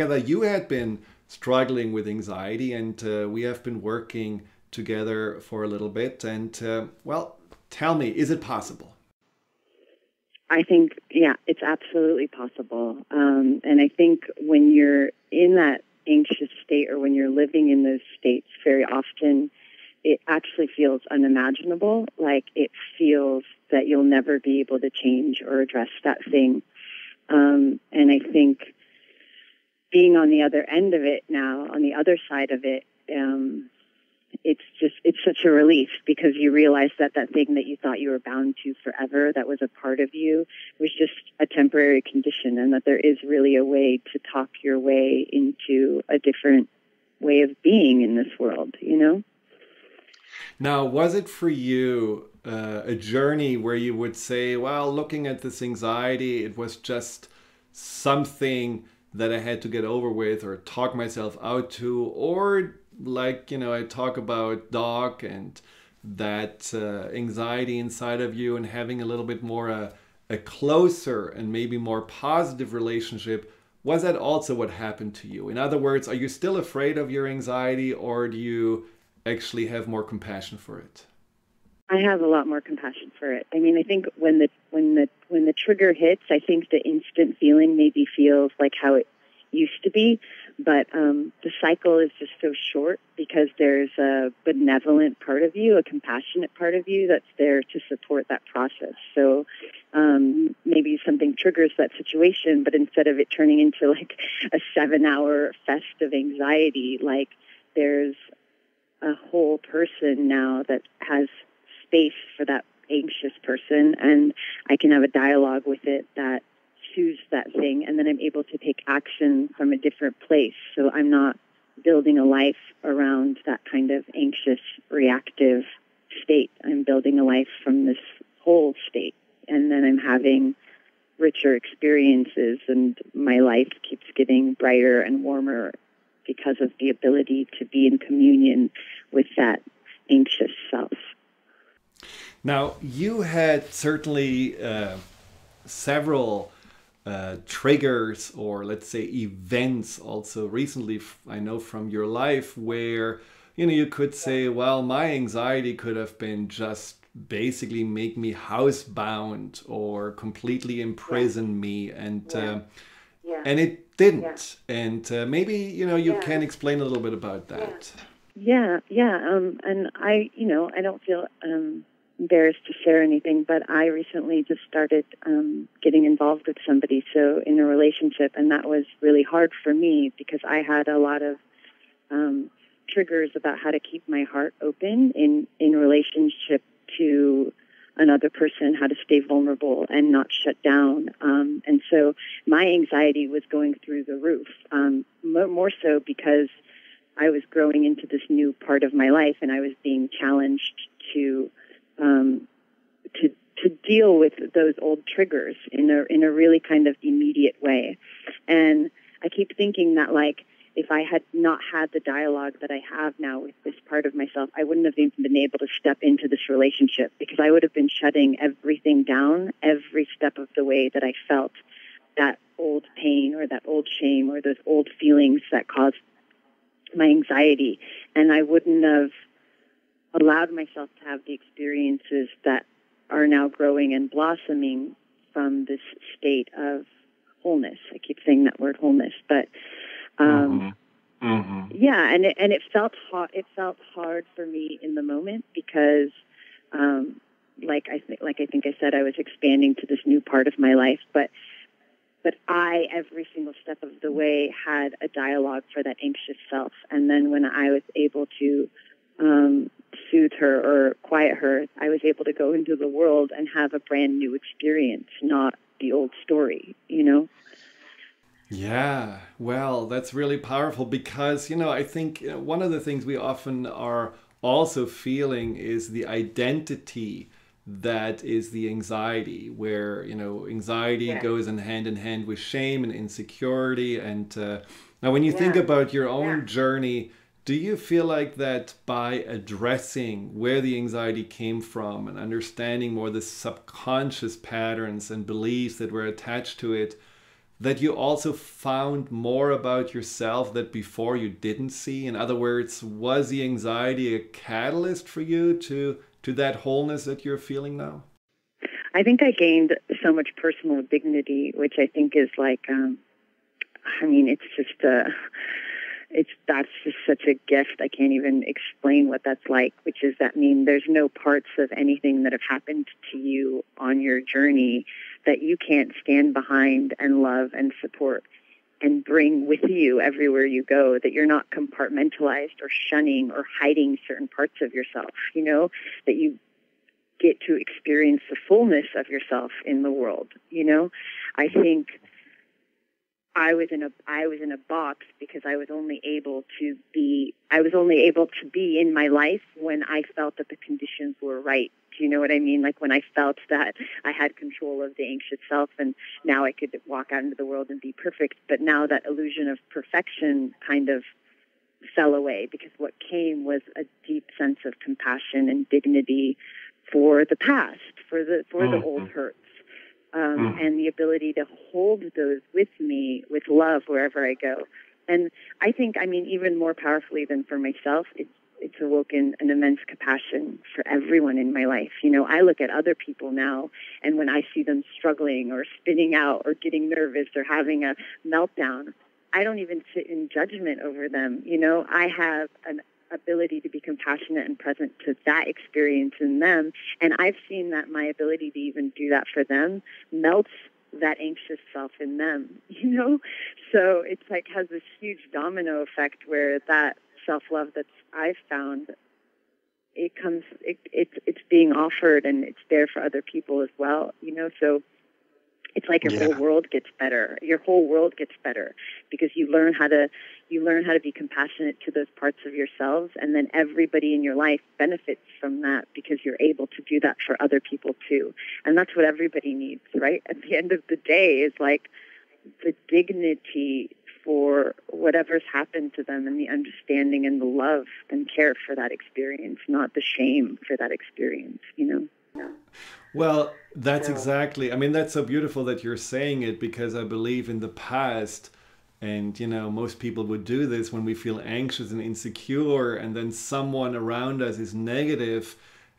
Agatha, you had been struggling with anxiety, and we have been working together for a little bit. And well, tell me, is it possible? I think, yeah, it's absolutely possible. And I think when you're in that anxious state, or when you're living in those states, very often it actually feels unimaginable. Like, it feels that you'll never be able to change or address that thing. And I think being on the other end of it now, on the other side of it, it's such a relief, because you realize that that thing that you thought you were bound to forever, that was a part of you, was just a temporary condition, and that there is really a way to talk your way into a different way of being in this world, you know? Now, was it for you a journey where you would say, well, looking at this anxiety, it was just something that I had to get over with or talk myself out to, or like, you know, I talk about Doc and that anxiety inside of you and having a little bit more a closer and maybe more positive relationship. Was that also what happened to you? In other words, are you still afraid of your anxiety, or do you actually have more compassion for it? I have a lot more compassion for it. I mean, I think when the trigger hits, I think the instant feeling maybe feels like how it used to be, but the cycle is just so short, because there's a benevolent part of you, a compassionate part of you that's there to support that process. So maybe something triggers that situation, but instead of it turning into like a 7-hour fest of anxiety, like there's a whole person now that has space for that anxious person, and I can have a dialogue with it that soothes that thing, and then I'm able to take action from a different place. So I'm not building a life around that kind of anxious, reactive state. I'm building a life from this whole state, and then I'm having richer experiences, and my life keeps getting brighter and warmer because of the ability to be in communion with that anxious self. Now, you had certainly several triggers, or let's say events, also recently, I know from your life, where, you know, you could say, well, my anxiety could have been just basically make me housebound or completely imprison me, and and it didn't. And maybe, you know, you can explain a little bit about that. And I, you know, I don't feel embarrassed to share anything, but I recently just started getting involved with somebody, so in a relationship, and that was really hard for me, because I had a lot of triggers about how to keep my heart open in relationship to another person, how to stay vulnerable and not shut down, and so my anxiety was going through the roof, more so because I was growing into this new part of my life, and I was being challenged to deal with those old triggers in a really kind of immediate way. And I keep thinking that, like, if I had not had the dialogue that I have now with this part of myself, I wouldn't have even been able to step into this relationship, because I would have been shutting everything down every step of the way that I felt that old pain or that old shame or those old feelings that caused my anxiety. And I wouldn't have allowed myself to have the experiences that are now growing and blossoming from this state of wholeness. I keep saying that word, wholeness, but yeah, and it felt hard. It felt hard for me in the moment, because like I said, I was expanding to this new part of my life, but I, every single step of the way, had a dialogue for that anxious self. And then when I was able to soothe her or quiet her, I was able to go into the world and have a brand new experience, not the old story, you know? Yeah, well, that's really powerful, because, you know, I think one of the things we often are also feeling is the identity that is the anxiety, where, you know, anxiety goes in hand with shame and insecurity. And now when you think about your own journey, do you feel like that by addressing where the anxiety came from and understanding more the subconscious patterns and beliefs that were attached to it, that you also found more about yourself that before you didn't see? In other words, was the anxiety a catalyst for you to that wholeness that you're feeling now? I think I gained so much personal dignity, which I think is like, I mean, it's just that's just such a gift. I can't even explain what that's like, which is that, I mean, there's no parts of anything that have happened to you on your journey that you can't stand behind and love and support and bring with you everywhere you go, that you're not compartmentalized or shunning or hiding certain parts of yourself, you know, that you get to experience the fullness of yourself in the world, you know. I think I was in a box because I was only able to be in my life when I felt that the conditions were right. Do you know what I mean? Like when I felt that I had control of the anxious self and now I could walk out into the world and be perfect. But now that illusion of perfection kind of fell away, because what came was a deep sense of compassion and dignity for the past, for the old hurts. And the ability to hold those with me with love wherever I go. And I think, I mean, even more powerfully than for myself, it's awoken an immense compassion for everyone in my life. You know, I look at other people now, and when I see them struggling or spinning out or getting nervous or having a meltdown, I don't even sit in judgment over them. You know, I have an ability to be compassionate and present to that experience in them. And I've seen that my ability to even do that for them melts that anxious self in them, you know? So it's like has this huge domino effect where that self-love that I've found, it comes, it's being offered and it's there for other people as well, you know? So it's like your whole world gets better. Your whole world gets better because you learn how to be compassionate to those parts of yourselves, and then everybody in your life benefits from that because you're able to do that for other people too. And that's what everybody needs, right? At the end of the day, is like the dignity for whatever's happened to them and the understanding and the love and care for that experience, not the shame for that experience, you know? Well, that's exactly, I mean, that's so beautiful that you're saying it, because I believe in the past, and you know, most people would do this when we feel anxious and insecure, and then someone around us is negative.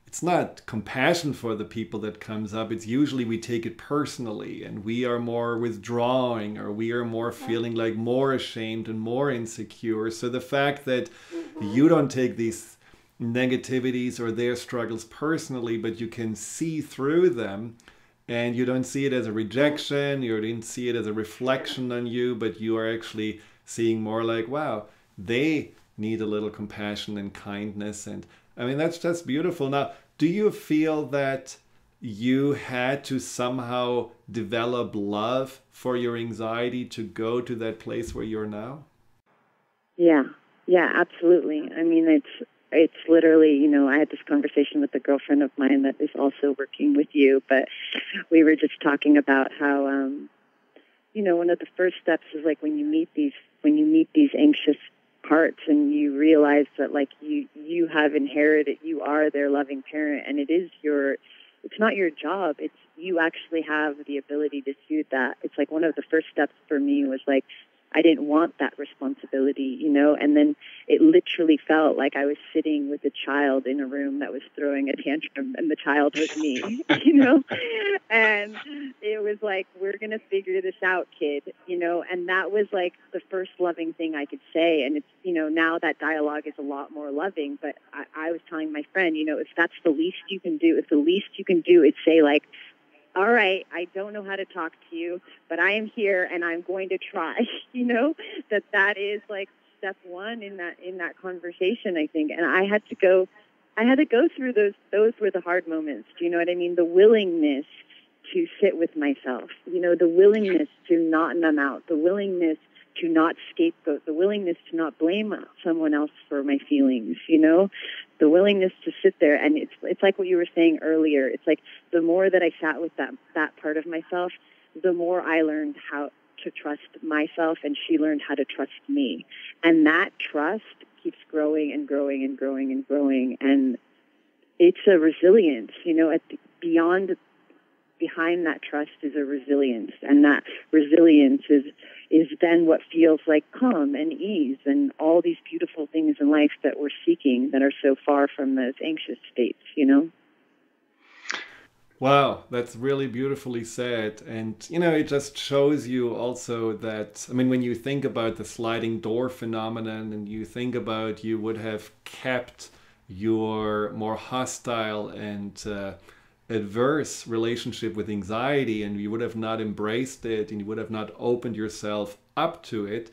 It's not compassion for the people that comes up. It's usually we take it personally and we are more withdrawing, or we are more feeling like more ashamed and more insecure. So the fact that you don't take these negativities or their struggles personally, but you can see through them, and you don't see it as a rejection, you didn't see it as a reflection on you, but you are actually seeing more like, wow, they need a little compassion and kindness. And I mean, that's just beautiful. Now, do you feel that you had to somehow develop love for your anxiety to go to that place where you're now? Yeah, absolutely. I mean, it's literally, you know, I had this conversation with a girlfriend of mine that is also working with you, but we were just talking about how, you know, one of the first steps is like when you meet these anxious parts and you realize that like you have inherited, you are their loving parent, and it's not your job. It's, you actually have the ability to do that. It's like one of the first steps for me was like, I didn't want that responsibility, you know, and then it literally felt like I was sitting with a child in a room that was throwing a tantrum, and the child was me, you know, and it was like, we're going to figure this out, kid, you know, and that was like the first loving thing I could say. And it's, you know, now that dialogue is a lot more loving, but I was telling my friend, you know, if the least you can do is say like, all right, I don't know how to talk to you, but I am here and I'm going to try, you know, that is like step one in that conversation, I think. And I had to go through those were the hard moments. Do you know what I mean? The willingness to sit with myself, you know, the willingness to not numb out, the willingness to not scapegoat, the willingness to not blame someone else for my feelings, you know, the willingness to sit there. And it's like what you were saying earlier. It's like the more that I sat with that part of myself, the more I learned how to trust myself, and she learned how to trust me. And that trust keeps growing and growing and growing and growing. And it's a resilience, you know, beyond behind that trust is a resilience, and that resilience is then what feels like calm and ease and all these beautiful things in life that we're seeking that are so far from those anxious states, you know? Wow, that's really beautifully said. And, you know, it just shows you also that, I mean, when you think about the sliding door phenomenon and you think about you would have kept your more hostile and adverse relationship with anxiety, and you would have not embraced it, and you would have not opened yourself up to it,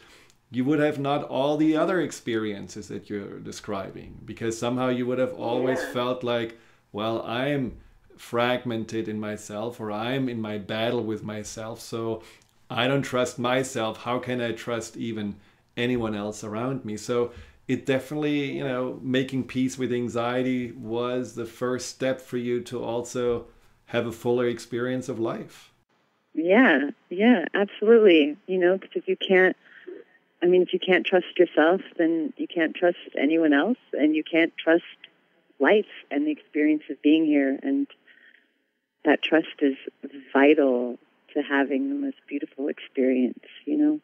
you would have not all the other experiences that you're describing, because somehow you would have always felt like, well, I'm fragmented in myself, or I'm in my battle with myself, so I don't trust myself. How can I trust even anyone else around me? So it definitely, you know, making peace with anxiety was the first step for you to also have a fuller experience of life. Yeah, absolutely. You know, because if you can't trust yourself, then you can't trust anyone else, and you can't trust life and the experience of being here. And that trust is vital to having the most beautiful experience, you know?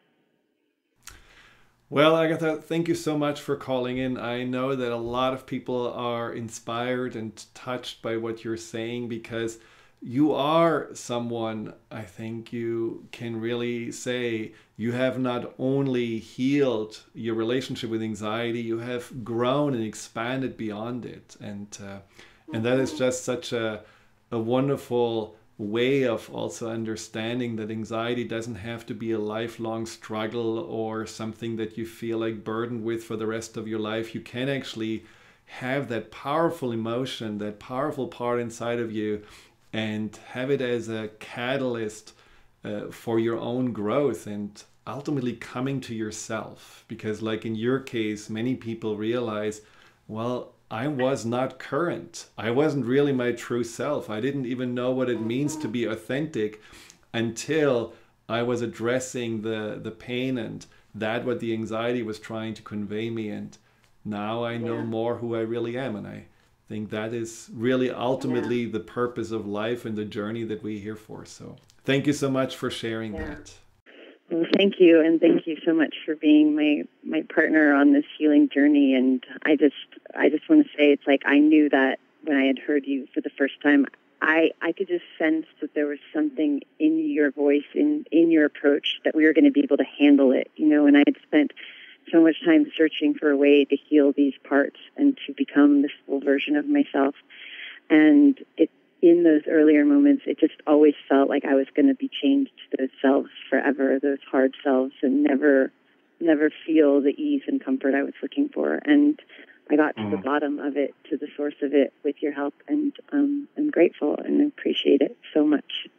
Well, Agatha, thank you so much for calling in. I know that a lot of people are inspired and touched by what you're saying, because you are someone, I think you can really say, you have not only healed your relationship with anxiety, you have grown and expanded beyond it. And that is just such a wonderful way of also understanding that anxiety doesn't have to be a lifelong struggle or something that you feel like burdened with for the rest of your life. You can actually have that powerful emotion, that powerful part inside of you, and have it as a catalyst for your own growth and ultimately coming to yourself. Because like in your case, many people realize, well, I was not current. I wasn't really my true self. I didn't even know what it means to be authentic until I was addressing the pain and that what the anxiety was trying to convey me. And now I know more who I really am. And I think that is really ultimately the purpose of life and the journey that we're here for. So thank you so much for sharing that. Well, thank you. And thank you so much for being my partner on this healing journey. And I just want to say, it's like, I knew that when I had heard you for the first time, I could just sense that there was something in your voice, in your approach, that we were going to be able to handle it, you know. And I had spent so much time searching for a way to heal these parts and to become this full version of myself. And in those earlier moments, it just always felt like I was going to be changed to those selves forever, those hard selves, and never feel the ease and comfort I was looking for. And I got to the bottom of it, to the source of it, with your help, and I'm grateful and appreciate it so much.